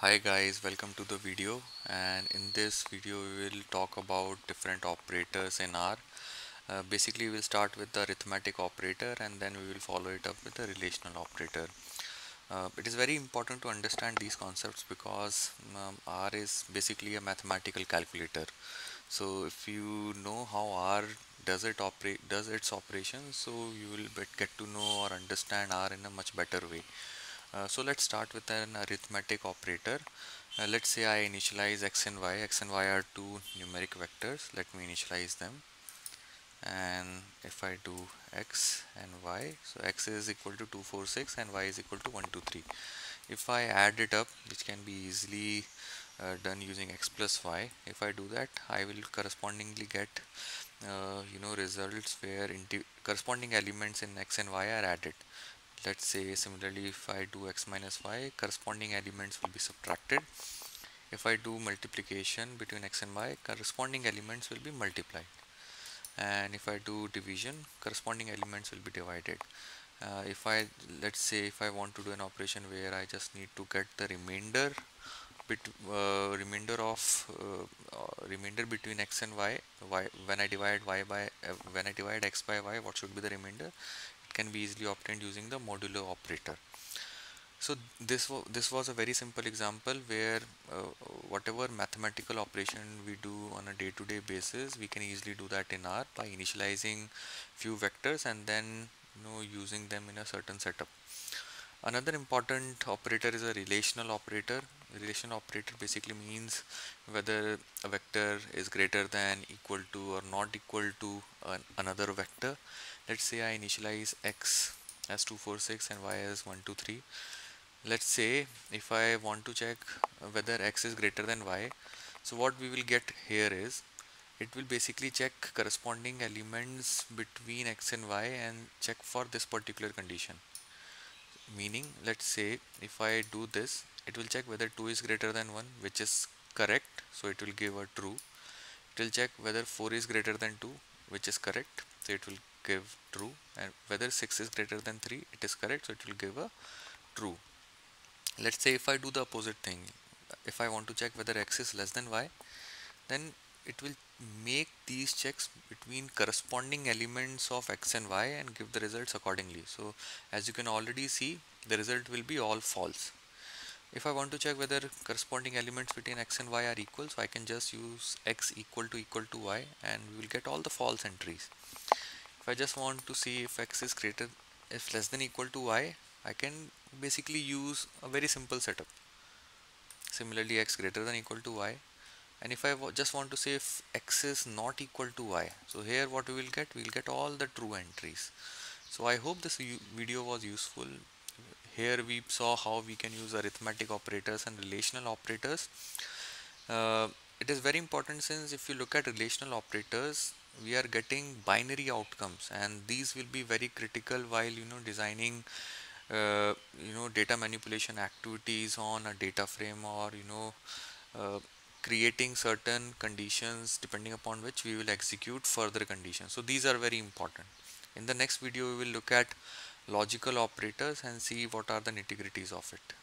Hi guys, welcome to the video, and in this video we will talk about different operators in R. Basically we will start with the arithmetic operator and then we will follow it up with the relational operator. It is very important to understand these concepts because R is basically a mathematical calculator. So if you know how R does its operations, so you will get to know or understand R in a much better way. So let's start with an arithmetic operator. Let's say I initialize x and y. X and y are two numeric vectors. Let me initialize them, and if I do x and y, so x is equal to 2 4 6 and y is equal to 1 2 3. If I add it up, which can be easily done using x plus y, if I do that, I will correspondingly get results where corresponding elements in x and y are added. Let's say similarly, if I do x minus y, corresponding elements will be subtracted. If I do multiplication between x and y, corresponding elements will be multiplied. And if I do division, corresponding elements will be divided. Let's say if I want to do an operation where I just need to get the remainder between x and y, when I divide x by y, what should be the remainder? Can be easily obtained using the modulo operator. So this was a very simple example where whatever mathematical operation we do on a day-to-day basis, we can easily do that in R by initializing few vectors and then using them in a certain setup. Another important operator is a relational operator. Relational operator basically means whether a vector is greater than, equal to, or not equal to another vector. Let's say I initialize x as 2, 4, 6 and y as 1, 2, 3. Let's say if I want to check whether x is greater than y, so what we will get here is, it will basically check corresponding elements between x and y and check for this particular condition. Meaning, let's say if I do this, it will check whether 2 is greater than 1, which is correct, so it will give a true. It will check whether 4 is greater than 2, which is correct, so it will give true. And whether 6 is greater than 3, it is correct, so it will give a true. Let's say if I do the opposite thing, if I want to check whether x is less than y, then it will make these checks between corresponding elements of x and y and give the results accordingly. So as you can already see, the result will be all false. If I want to check whether corresponding elements between x and y are equal, so I can just use x equal to y and we will get all the false entries. I just want to see if x is greater, if less than equal to y, I can basically use a very simple setup. Similarly, x greater than equal to y, and if I just want to say if x is not equal to y, so here what we will get, all the true entries. So I hope this video was useful. Here we saw how we can use arithmetic operators and relational operators. It is very important, since if you look at relational operators, we are getting binary outcomes, and these will be very critical while designing data manipulation activities on a data frame, or creating certain conditions depending upon which we will execute further conditions. So these are very important. In the next video we will look at logical operators and see what are the nitty-gritties of it.